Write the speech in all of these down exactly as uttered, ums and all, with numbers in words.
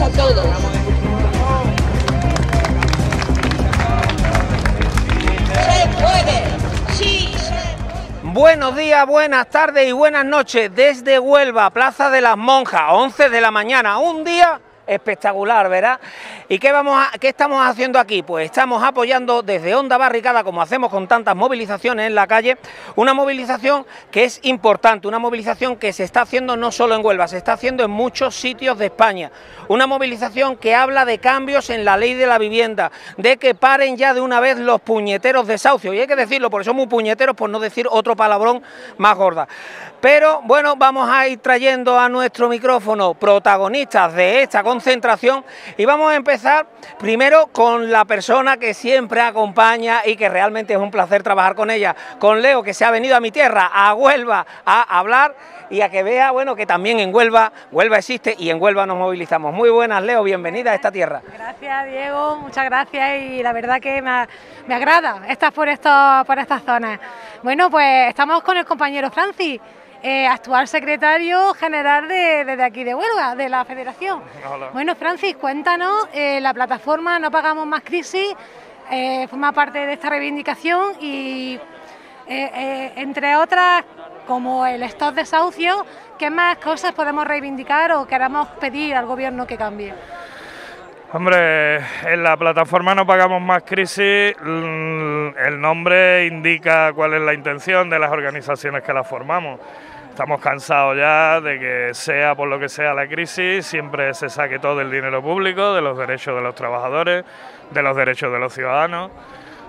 aplauso a todos. ¡Se puede! ¡Sí, se puede! Buenos días, buenas tardes y buenas noches desde Huelva, Plaza de las Monjas, once de la mañana, un día espectacular, ¿verdad? ¿Y qué, vamos a, qué estamos haciendo aquí? Pues estamos apoyando desde Onda Barricada, como hacemos con tantas movilizaciones en la calle, una movilización que es importante, una movilización que se está haciendo no solo en Huelva, se está haciendo en muchos sitios de España, una movilización que habla de cambios en la ley de la vivienda, de que paren ya de una vez los puñeteros desahucios, y hay que decirlo, porque somos puñeteros, por no decir otro palabrón más gorda. Pero, bueno, vamos a ir trayendo a nuestro micrófono protagonistas de esta concentración y vamos a empezar primero con la persona que siempre acompaña y que realmente es un placer trabajar con ella, con Leo, que se ha venido a mi tierra, a Huelva, a hablar y a que vea, bueno, que también en Huelva, Huelva existe y en Huelva nos movilizamos. Muy buenas, Leo, bienvenida a esta tierra. Gracias, Diego, muchas gracias y la verdad que me, me agrada estar por, esto, por estas zonas. Bueno, pues estamos con el compañero Francis, Eh, actual secretario general de, desde aquí de Huelva, de la Federación. Hola. Bueno, Francis, cuéntanos, eh, la plataforma No Pagamos Más Crisis eh, forma parte de esta reivindicación y, eh, eh, entre otras, como el Stop Desahucio, ¿qué más cosas podemos reivindicar o queramos pedir al Gobierno que cambie? Hombre, en la plataforma No Pagamos Más Crisis, el nombre indica cuál es la intención de las organizaciones que la formamos. Estamos cansados ya de que sea por lo que sea la crisis, siempre se saque todo el dinero público, de los derechos de los trabajadores, de los derechos de los ciudadanos.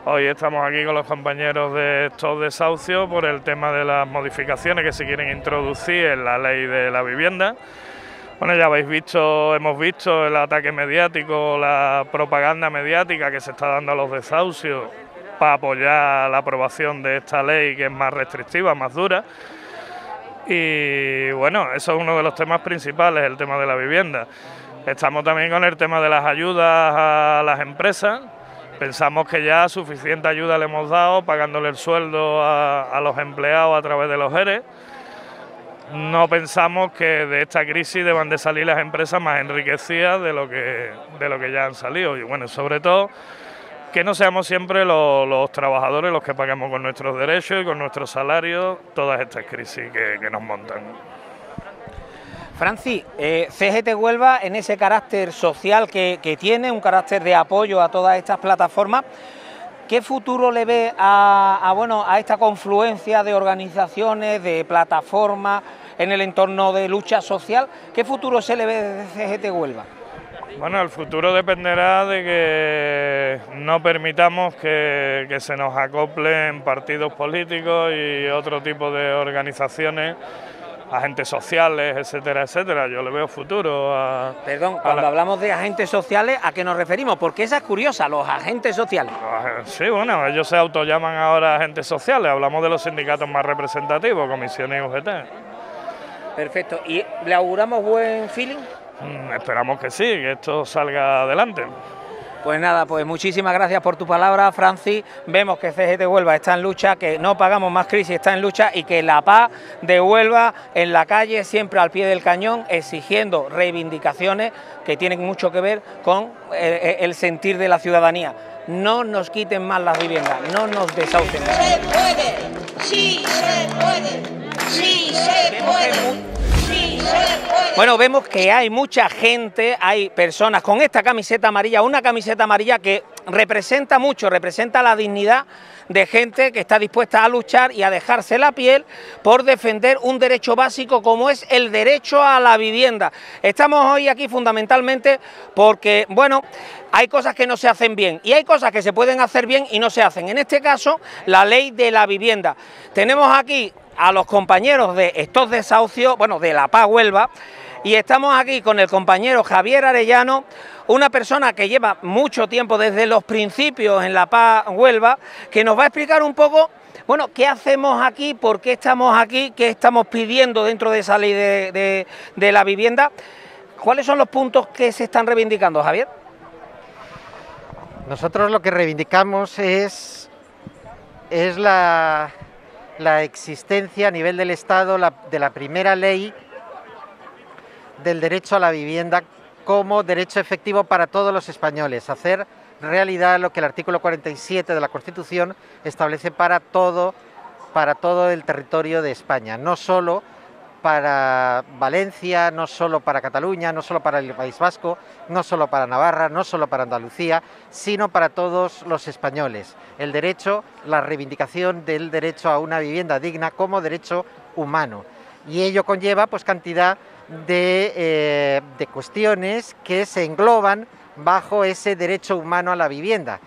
Hoy estamos aquí con los compañeros de Stop Desahucio por el tema de las modificaciones que se quieren introducir en la ley de la vivienda. Bueno, ya habéis visto, hemos visto el ataque mediático, la propaganda mediática que se está dando a los desahucios para apoyar la aprobación de esta ley que es más restrictiva, más dura. Y bueno, eso es uno de los temas principales, el tema de la vivienda. Estamos también con el tema de las ayudas a las empresas. Pensamos que ya suficiente ayuda le hemos dado pagándole el sueldo a, a los empleados a través de los E R E. No pensamos que de esta crisis deban de salir las empresas más enriquecidas de lo que, de lo que ya han salido. Y bueno, sobre todo, que no seamos siempre los, los trabajadores los que pagamos con nuestros derechos y con nuestros salarios todas estas crisis que, que nos montan. Francis, eh, C G T Huelva, en ese carácter social que, que tiene, un carácter de apoyo a todas estas plataformas, ¿qué futuro le ve a, a, bueno, a esta confluencia de organizaciones, de plataformas en el entorno de lucha social? ¿Qué futuro se le ve desde C G T Huelva? Bueno, el futuro dependerá de que no permitamos que, que se nos acoplen partidos políticos y otro tipo de organizaciones, agentes sociales, etcétera, etcétera. Yo le veo futuro a... Perdón, a cuando la... hablamos de agentes sociales, ¿a qué nos referimos? Porque esa es curiosa, los agentes sociales. Sí, bueno, ellos se autollaman ahora agentes sociales, hablamos de los sindicatos más representativos, comisiones y U G T. Perfecto, ¿y le auguramos buen feeling? Mm, esperamos que sí, que esto salga adelante. Pues nada, pues muchísimas gracias por tu palabra, Francis. Vemos que C G T Huelva está en lucha, que No Pagamos Más Crisis está en lucha y que la P A H de Huelva en la calle, siempre al pie del cañón, exigiendo reivindicaciones que tienen mucho que ver con el sentir de la ciudadanía. No nos quiten más las viviendas, no nos desahucien. ¡Se puede! ¡Sí se puede! ¡Sí se puede! Bueno, vemos que hay mucha gente, hay personas con esta camiseta amarilla, una camiseta amarilla que representa mucho, representa la dignidad de gente que está dispuesta a luchar y a dejarse la piel por defender un derecho básico como es el derecho a la vivienda. Estamos hoy aquí fundamentalmente porque, bueno, hay cosas que no se hacen bien y hay cosas que se pueden hacer bien y no se hacen. En este caso, la ley de la vivienda. Tenemos aquí a los compañeros de Stop Desahucio, bueno, de la P A H Huelva, y estamos aquí con el compañero Javier Arellano, una persona que lleva mucho tiempo desde los principios en la P A H Huelva, que nos va a explicar un poco, bueno, qué hacemos aquí, por qué estamos aquí, qué estamos pidiendo dentro de esa ley de, de, de la vivienda. ¿Cuáles son los puntos que se están reivindicando, Javier? Nosotros lo que reivindicamos es, es la... la existencia a nivel del Estado la, de la primera ley del derecho a la vivienda como derecho efectivo para todos los españoles, hacer realidad lo que el artículo cuarenta y siete de la Constitución establece para todo, para todo el territorio de España, no solo para Valencia, no solo para Cataluña, no solo para el País Vasco, no solo para Navarra, no solo para Andalucía, sino para todos los españoles. El derecho, la reivindicación del derecho a una vivienda digna como derecho humano. Y ello conlleva pues cantidad de, eh, de cuestiones que se engloban bajo ese derecho humano a la vivienda.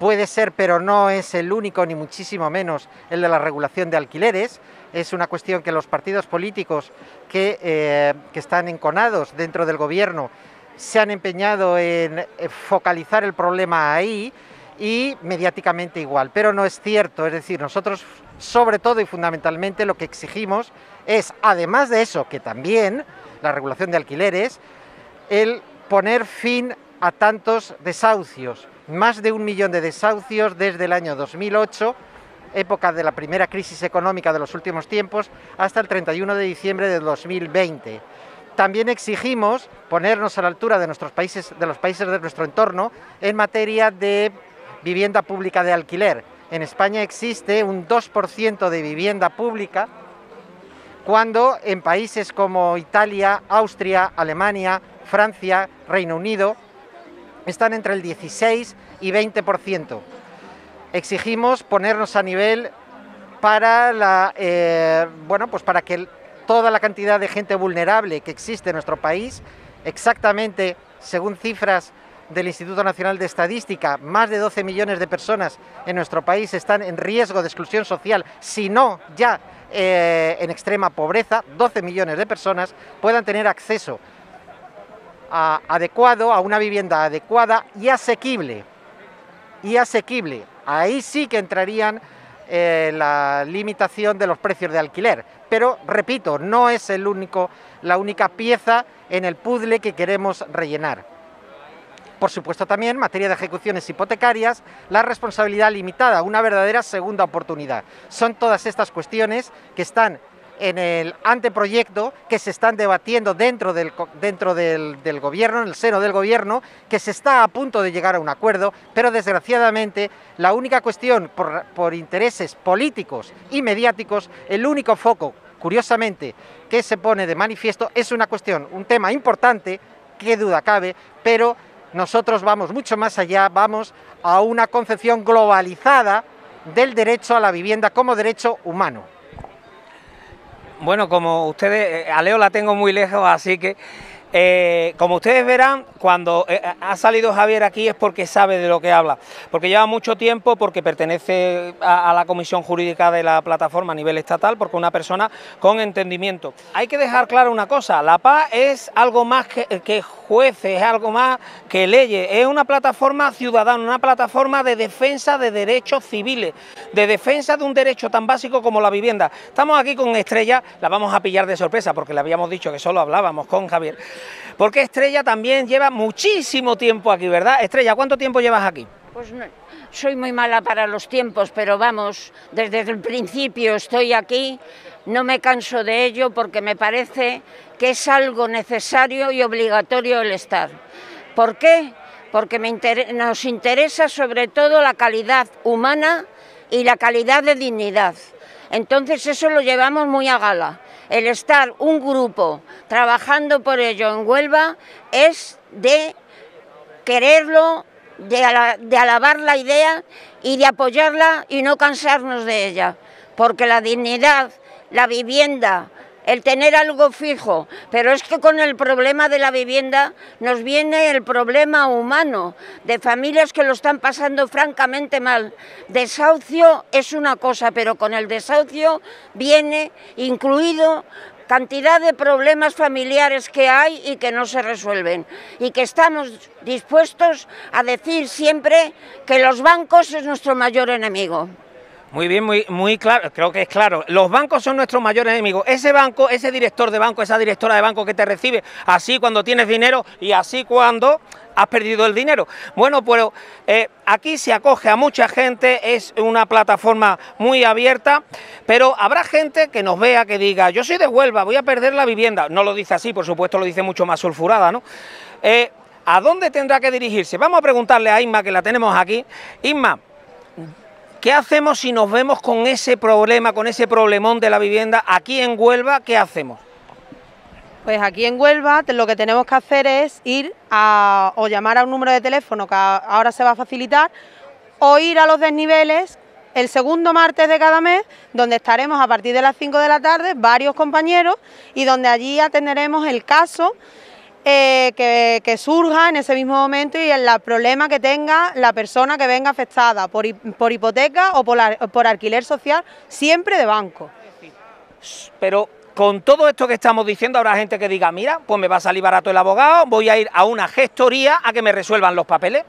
Puede ser, pero no es el único, ni muchísimo menos, el de la regulación de alquileres. Es una cuestión que los partidos políticos que, eh, que están enconados dentro del gobierno se han empeñado en focalizar el problema ahí y mediáticamente igual, pero no es cierto. Es decir, nosotros sobre todo y fundamentalmente lo que exigimos es, además de eso, que también la regulación de alquileres, el poner fin a tantos desahucios. Más de un millón de desahucios desde el año dos mil ocho, época de la primera crisis económica de los últimos tiempos, hasta el treinta y uno de diciembre de dos mil veinte. También exigimos ponernos a la altura de nuestros países, de los países de nuestro entorno, en materia de vivienda pública de alquiler. En España existe un dos por ciento de vivienda pública, cuando en países como Italia, Austria, Alemania, Francia, Reino Unido, están entre el dieciséis y veinte por ciento. Exigimos ponernos a nivel para, la, eh, bueno, pues para que toda la cantidad de gente vulnerable que existe en nuestro país, exactamente según cifras del Instituto Nacional de Estadística, más de doce millones de personas en nuestro país están en riesgo de exclusión social, si no ya eh, en extrema pobreza, doce millones de personas puedan tener acceso A, adecuado, a una vivienda adecuada y asequible, y asequible. Ahí sí que entrarían eh, la limitación de los precios de alquiler, pero repito, no es el único, la única pieza en el puzzle que queremos rellenar. Por supuesto también, en materia de ejecuciones hipotecarias, la responsabilidad limitada, una verdadera segunda oportunidad. Son todas estas cuestiones que están en el anteproyecto, que se están debatiendo dentro, del, dentro del, del gobierno, en el seno del gobierno, que se está a punto de llegar a un acuerdo, pero desgraciadamente la única cuestión, por, por intereses políticos y mediáticos, el único foco, curiosamente, que se pone de manifiesto es una cuestión, un tema importante, qué duda cabe, pero nosotros vamos mucho más allá, vamos a una concepción globalizada del derecho a la vivienda como derecho humano. Bueno, como ustedes, a Leo la tengo muy lejos, así que, eh, como ustedes verán, cuando ha salido Javier aquí es porque sabe de lo que habla, porque lleva mucho tiempo, porque pertenece a, a la Comisión Jurídica de la Plataforma a nivel estatal, porque es una persona con entendimiento. Hay que dejar clara una cosa, la P A H es algo más que, que jueces, es algo más que leyes, es una plataforma ciudadana, una plataforma de defensa de derechos civiles, de defensa de un derecho tan básico como la vivienda. Estamos aquí con Estrella, la vamos a pillar de sorpresa porque le habíamos dicho que solo hablábamos con Javier, porque Estrella también lleva muchísimo tiempo aquí, ¿verdad? Estrella, ¿cuánto tiempo llevas aquí? Pues no, soy muy mala para los tiempos, pero vamos, desde el principio estoy aquí, no me canso de ello porque me parece que es algo necesario y obligatorio el estar. ¿Por qué? Porque me inter- nos interesa sobre todo la calidad humana y la calidad de dignidad. Entonces eso lo llevamos muy a gala. El estar un grupo trabajando por ello en Huelva es de quererlo, de, ala, de alabar la idea y de apoyarla y no cansarnos de ella. Porque la dignidad, la vivienda, el tener algo fijo, pero es que con el problema de la vivienda nos viene el problema humano, de familias que lo están pasando francamente mal. Desahucio es una cosa, pero con el desahucio viene incluido cantidad de problemas familiares que hay y que no se resuelven, y que estamos dispuestos a decir siempre que los bancos es nuestro mayor enemigo. Muy bien, muy, muy claro, creo que es claro. Los bancos son nuestros mayores enemigos. Ese banco, ese director de banco, esa directora de banco que te recibe, así cuando tienes dinero y así cuando has perdido el dinero. Bueno, pues eh, aquí se acoge a mucha gente, es una plataforma muy abierta, pero habrá gente que nos vea, que diga, yo soy de Huelva, voy a perder la vivienda. No lo dice así, por supuesto, lo dice mucho más sulfurada, ¿no? Eh, ¿A dónde tendrá que dirigirse? Vamos a preguntarle a Inma, que la tenemos aquí. Inma, ¿qué hacemos si nos vemos con ese problema, con ese problemón de la vivienda aquí en Huelva? ¿Qué hacemos? Pues aquí en Huelva lo que tenemos que hacer es ir a, o llamar a un número de teléfono que ahora se va a facilitar, o ir a los desniveles el segundo martes de cada mes, donde estaremos a partir de las cinco de la tarde varios compañeros y donde allí atenderemos el caso Eh, que, que surja en ese mismo momento y el la problema que tenga la persona que venga afectada por, por hipoteca o por, la, por alquiler social, siempre de banco. Pero con todo esto que estamos diciendo habrá gente que diga, mira, pues me va a salir barato el abogado, voy a ir a una gestoría a que me resuelvan los papeles,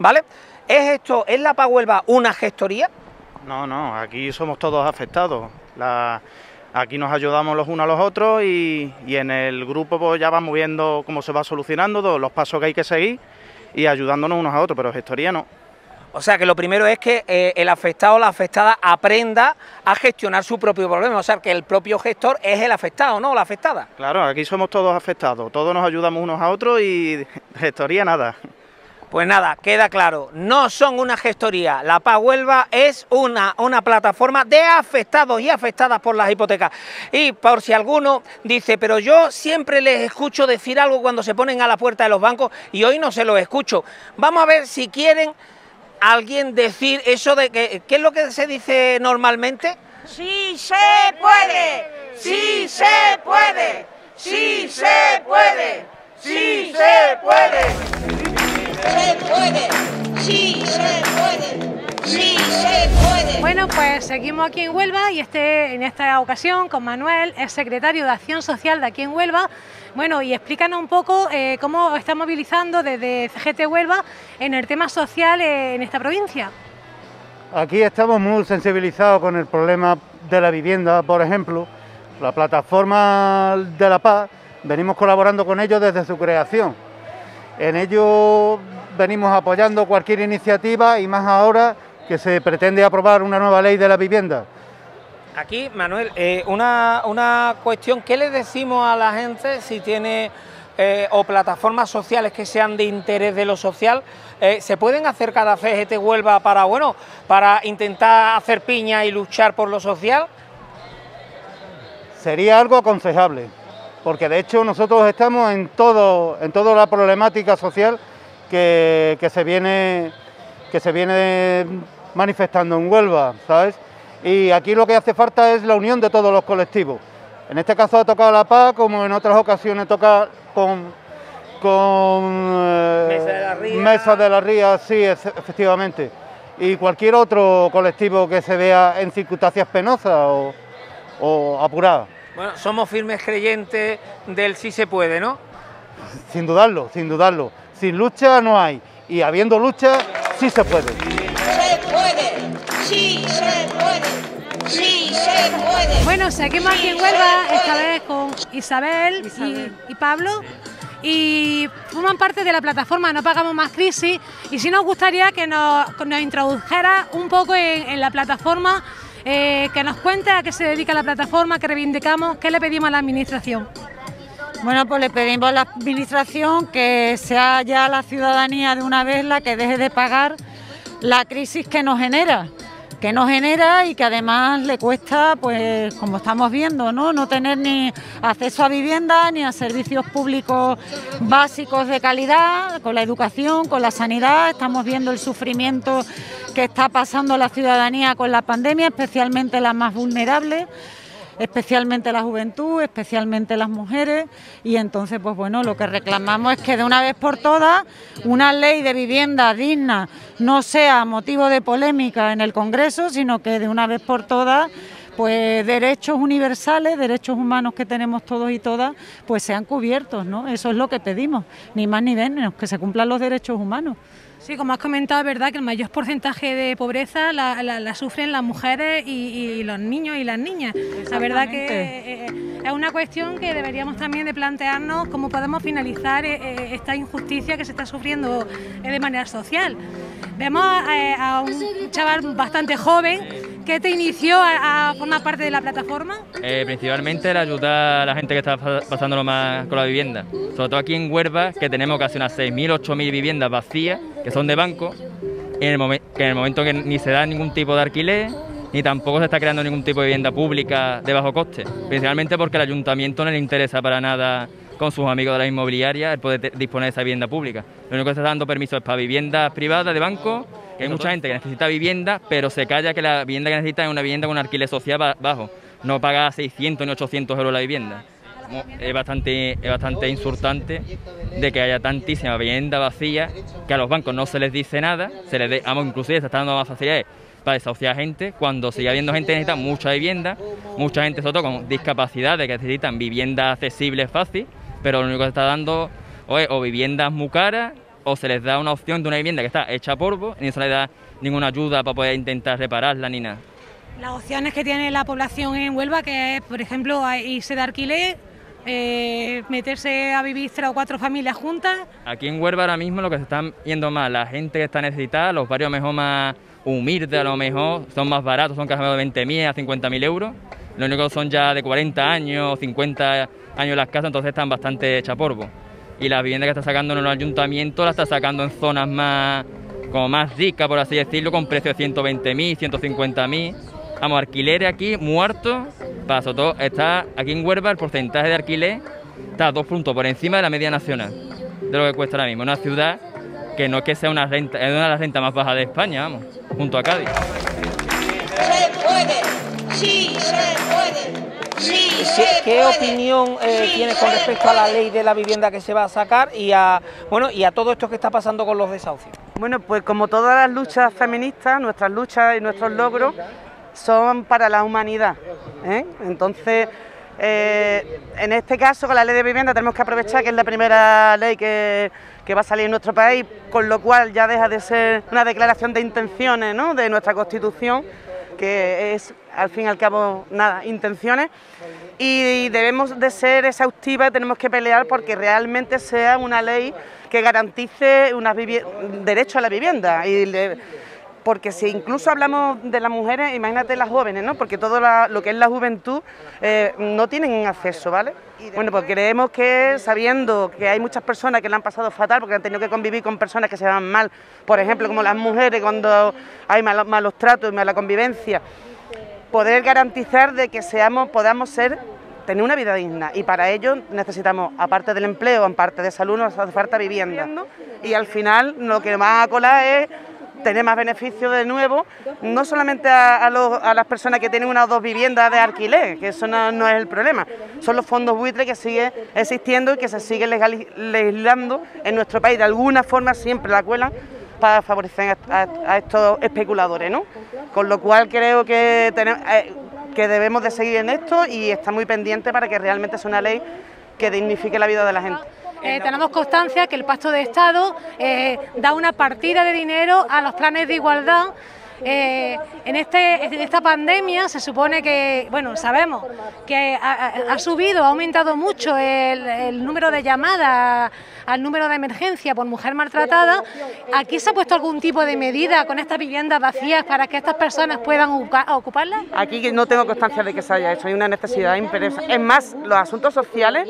¿vale? ¿Es esto, es la P A H Huelva una gestoría? No, no, aquí somos todos afectados. La... Aquí nos ayudamos los unos a los otros y, y en el grupo pues ya vamos viendo cómo se va solucionando, los pasos que hay que seguir y ayudándonos unos a otros, pero gestoría no. O sea que lo primero es que eh, el afectado o la afectada aprenda a gestionar su propio problema, o sea que el propio gestor es el afectado, ¿no? La afectada. Claro, aquí somos todos afectados, todos nos ayudamos unos a otros y gestoría nada. Pues nada, queda claro, no son una gestoría, la P A H Huelva es una, una plataforma de afectados y afectadas por las hipotecas. Y por si alguno dice, pero yo siempre les escucho decir algo cuando se ponen a la puerta de los bancos y hoy no se los escucho. Vamos a ver si quieren alguien decir eso de que, ¿qué es lo que se dice normalmente? ¡Sí se puede! ¡Sí se puede! ¡Sí se puede! ¡Sí se puede! Se puede, sí se puede, sí se puede. Bueno, pues seguimos aquí en Huelva y este, en esta ocasión con Manuel, el secretario de Acción Social de aquí en Huelva. Bueno, y explícanos un poco eh, cómo está movilizando desde C G T Huelva en el tema social eh, en esta provincia. Aquí estamos muy sensibilizados con el problema de la vivienda, por ejemplo. La plataforma de la P A H, venimos colaborando con ellos desde su creación. En ello venimos apoyando cualquier iniciativa y más ahora que se pretende aprobar una nueva ley de la vivienda. Aquí, Manuel, eh, una, una cuestión, ¿qué le decimos a la gente si tiene eh, o plataformas sociales que sean de interés de lo social? Eh, ¿Se pueden acercar a C G T Huelva para, bueno, para intentar hacer piña y luchar por lo social? Sería algo aconsejable. Porque de hecho nosotros estamos en todo, en toda la problemática social que, que se viene, que se viene manifestando en Huelva, ¿sabes? Y aquí lo que hace falta es la unión de todos los colectivos. En este caso ha tocado la P A H, como en otras ocasiones toca con, con eh, Mesa de la Ría. Mesa de la Ría, sí, es, efectivamente. Y cualquier otro colectivo que se vea en circunstancias penosas o, o apuradas. Bueno, somos firmes creyentes del sí se puede, ¿no? Sin dudarlo, sin dudarlo. Sin lucha no hay. Y habiendo lucha, sí se puede. Se puede, sí se puede, sí se puede. Bueno, seguimos aquí en Huelva, esta vez con Isabel, Isabel. Y, y Pablo. Y forman parte de la plataforma No Pagamos Más Crisis. Y sí nos gustaría que nos, nos introdujera un poco en, en la plataforma. Eh, que nos cuente a qué se dedica la plataforma, qué reivindicamos, qué le pedimos a la administración. Bueno, pues le pedimos a la administración que sea ya la ciudadanía de una vez la que deje de pagar la crisis que nos genera, que nos genera y que además le cuesta, pues como estamos viendo, ¿no? No tener ni acceso a vivienda, ni a servicios públicos básicos de calidad, con la educación, con la sanidad. Estamos viendo el sufrimiento que está pasando la ciudadanía con la pandemia, especialmente las más vulnerables, especialmente la juventud, especialmente las mujeres, y entonces pues bueno, lo que reclamamos es que de una vez por todas una ley de vivienda digna no sea motivo de polémica en el Congreso, sino que de una vez por todas pues derechos universales, derechos humanos que tenemos todos y todas, pues sean cubiertos, ¿no? Eso es lo que pedimos, ni más ni menos, que se cumplan los derechos humanos. Sí, como has comentado, es verdad que el mayor porcentaje de pobreza la, la, la sufren las mujeres y, y los niños y las niñas. La verdad que eh, es una cuestión que deberíamos también de plantearnos cómo podemos finalizar eh, esta injusticia que se está sufriendo eh, de manera social. Vemos eh, a un chaval bastante joven que te inició a, a formar parte de la plataforma. Eh, principalmente el ayudar a la gente que está pasándolo más con la vivienda. Sobre todo aquí en Huelva, que tenemos casi unas seis mil, ocho mil viviendas vacías, que son de banco, en el momen, que en el momento que ni se da ningún tipo de alquiler, ni tampoco se está creando ningún tipo de vivienda pública de bajo coste, principalmente porque al ayuntamiento no le interesa para nada, con sus amigos de la inmobiliaria, el poder disponer de esa vivienda pública. Lo único que se está dando permiso es para viviendas privadas de banco, que hay mucha gente que necesita vivienda, pero se calla que la vivienda que necesita es una vivienda con un alquiler social bajo, no paga seiscientos ni ochocientos euros la vivienda. Es bastante, es bastante insultante de que haya tantísima vivienda vacía, que a los bancos no se les dice nada, se les de, inclusive se está dando más facilidades para desahuciar gente, cuando sigue habiendo gente que necesita mucha vivienda, mucha gente sobre todo con discapacidades que necesitan viviendas accesibles fácil, pero lo único que se está dando o es o viviendas muy caras, o se les da una opción de una vivienda que está hecha polvo y no se les da ninguna ayuda para poder intentar repararla ni nada. Las opciones que tiene la población en Huelva, que es, por ejemplo, irse de alquiler, Eh, meterse a vivir tres o cuatro familias juntas. Aquí en Huelva ahora mismo lo que se están yendo más, la gente que está necesitada, los barrios a lo mejor más humildes, a lo mejor son más baratos, son casi de veinte mil a cincuenta mil euros, lo único que son ya de cuarenta años, cincuenta años las casas, entonces están bastante hechas polvo. Y la vivienda que está sacando en el ayuntamiento la está sacando en zonas más, como más ricas, por así decirlo, con precios de ciento veinte mil, ciento cincuenta mil. Vamos, alquileres aquí muertos, paso todo, está aquí en Huelva el porcentaje de alquiler está a dos puntos por encima de la media nacional, de lo que cuesta ahora mismo. Una ciudad que no es que sea una renta, es una de las rentas más bajas de España, vamos, junto a Cádiz. Se puede, sí se puede. Sí, sí, ¿Qué puede. opinión eh, sí, tienes con respecto puede. a la ley de la vivienda que se va a sacar y a, bueno, y a todo esto que está pasando con los desahucios? Bueno, pues como todas las luchas feministas, nuestras luchas y nuestros logros son para la humanidad, ¿eh? Entonces, eh, en este caso con la ley de vivienda tenemos que aprovechar que es la primera ley que, que va a salir en nuestro país, con lo cual ya deja de ser una declaración de intenciones, ¿no?, de nuestra Constitución, que es al fin y al cabo nada, intenciones, y debemos de ser exhaustivas y tenemos que pelear porque realmente sea una ley que garantice unas derecho a la vivienda. Y le porque si incluso hablamos de las mujeres, imagínate las jóvenes, ¿no?, porque todo la, lo que es la juventud eh, no tienen acceso, ¿vale? Bueno, pues creemos que sabiendo que hay muchas personas que la han pasado fatal porque han tenido que convivir con personas que se van mal, por ejemplo, como las mujeres cuando hay malos, malos tratos y mala convivencia, poder garantizar de que seamos, podamos ser, tener una vida digna, y para ello necesitamos, aparte del empleo, aparte de salud, nos hace falta vivienda, y al final lo que más cola es tener más beneficio de nuevo, no solamente a, a, los, a las personas que tienen una o dos viviendas de alquiler, que eso no, no es el problema, son los fondos buitre que siguen existiendo y que se siguen legislando en nuestro país, de alguna forma siempre la cuelan para favorecer a, a, a estos especuladores, ¿no? Con lo cual creo que, tenemos, eh, que debemos de seguir en esto y estar muy pendiente para que realmente sea una ley que dignifique la vida de la gente. Eh, tenemos constancia que el Pacto de Estado eh, da una partida de dinero a los planes de igualdad. Eh, en, este, en esta pandemia se supone que, bueno, sabemos que ha, ha subido, ha aumentado mucho el, el número de llamadas al número de emergencia por mujer maltratada. ¿Aquí se ha puesto algún tipo de medida con estas viviendas vacías para que estas personas puedan ocuparlas? Aquí no tengo constancia de que se haya hecho, hay una necesidad imperiosa. Es más, los asuntos sociales,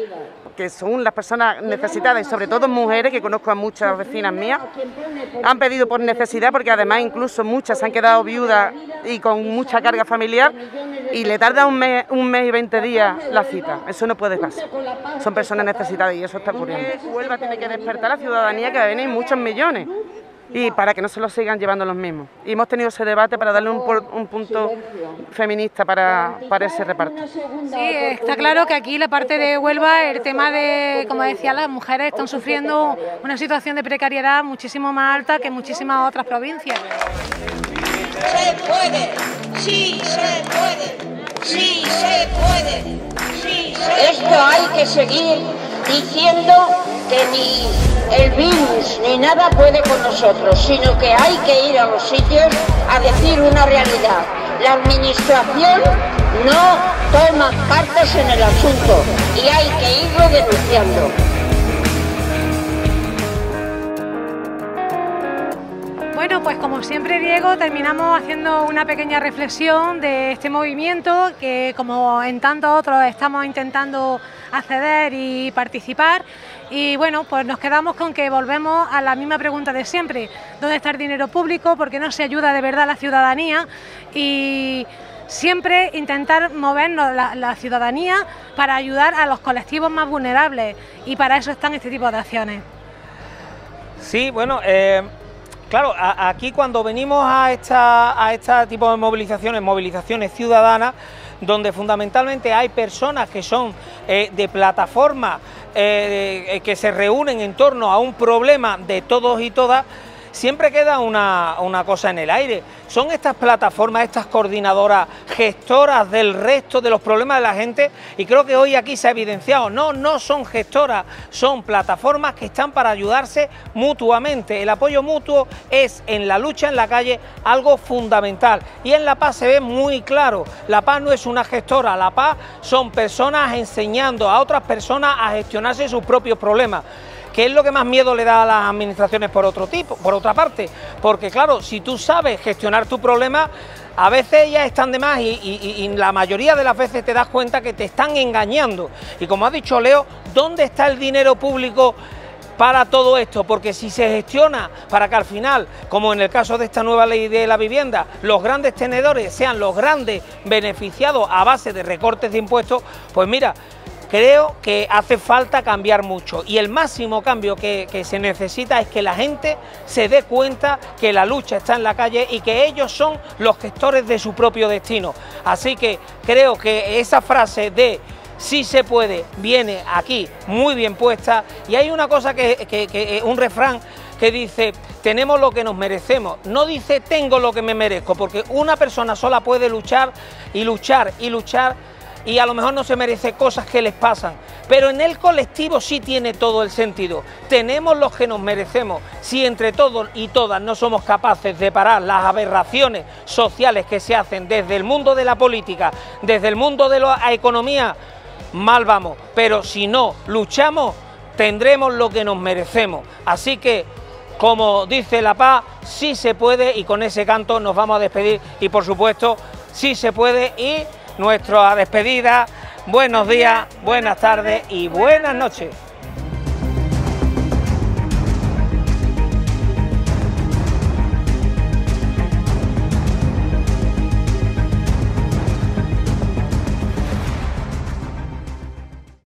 que son las personas necesitadas y sobre todo mujeres, que conozco a muchas vecinas mías, han pedido por necesidad, porque además incluso muchas se han quedado viudas y con mucha carga familiar y le tarda un mes, un mes y veinte días la cita. Eso no puede pasar. Son personas necesitadas y eso está ocurriendo. Huelva tiene que despertar a la ciudadanía, que va a venir muchos millones, y para que no se los sigan llevando los mismos. Y hemos tenido ese debate para darle un, un punto feminista para, para ese reparto. Sí, está claro que aquí la parte de Huelva, el tema de, como decía, las mujeres están sufriendo una situación de precariedad muchísimo más alta que en muchísimas otras provincias. Se puede, sí se puede. ¡Sí se puede! ¡Sí se puede! Esto hay que seguir diciendo que ni el virus ni nada puede con nosotros, sino que hay que ir a los sitios a decir una realidad. La administración no toma cartas en el asunto y hay que irlo denunciando. Bueno, pues como siempre, Diego, terminamos haciendo una pequeña reflexión de este movimiento que, como en tantos otros, estamos intentando acceder y participar. Y bueno, pues nos quedamos con que volvemos a la misma pregunta de siempre. ¿Dónde está el dinero público? ¿Por qué no se ayuda de verdad a la ciudadanía? Y siempre intentar movernos la, la ciudadanía para ayudar a los colectivos más vulnerables. Y para eso están este tipo de acciones. Sí, bueno... Eh... Claro, aquí cuando venimos a esta, a este tipo de movilizaciones, movilizaciones ciudadanas, donde fundamentalmente hay personas que son eh, de plataforma, eh, que se reúnen en torno a un problema de todos y todas, siempre queda una, una cosa en el aire. Son estas plataformas, estas coordinadoras, gestoras del resto de los problemas de la gente, y creo que hoy aquí se ha evidenciado, no, no son gestoras, son plataformas que están para ayudarse mutuamente. El apoyo mutuo es en la lucha en la calle algo fundamental, y en la P A H se ve muy claro. La P A H no es una gestora, la P A H son personas enseñando a otras personas a gestionarse sus propios problemas, que es lo que más miedo le da a las administraciones por otro tipo, por otra parte, porque claro, si tú sabes gestionar tu problema, a veces ellas están de más y, y, y la mayoría de las veces te das cuenta que te están engañando. Y como ha dicho Leo, ¿dónde está el dinero público para todo esto? Porque si se gestiona para que al final, como en el caso de esta nueva ley de la vivienda, los grandes tenedores sean los grandes beneficiados a base de recortes de impuestos, pues mira, creo que hace falta cambiar mucho, y el máximo cambio que, que se necesita es que la gente se dé cuenta que la lucha está en la calle y que ellos son los gestores de su propio destino. Así que creo que esa frase de "sí se puede" viene aquí muy bien puesta, y hay una cosa que, que, que un refrán que dice: tenemos lo que nos merecemos. No dice tengo lo que me merezco, porque una persona sola puede luchar y luchar y luchar, y a lo mejor no se merece cosas que les pasan, pero en el colectivo sí tiene todo el sentido. Tenemos los que nos merecemos. Si entre todos y todas no somos capaces de parar las aberraciones sociales que se hacen desde el mundo de la política, desde el mundo de la economía, mal vamos. Pero si no luchamos, tendremos lo que nos merecemos. Así que, como dice la P A H, sí se puede, y con ese canto nos vamos a despedir. Y por supuesto, sí se puede, y nuestra despedida. Buenos días, buenas tardes y buenas noches.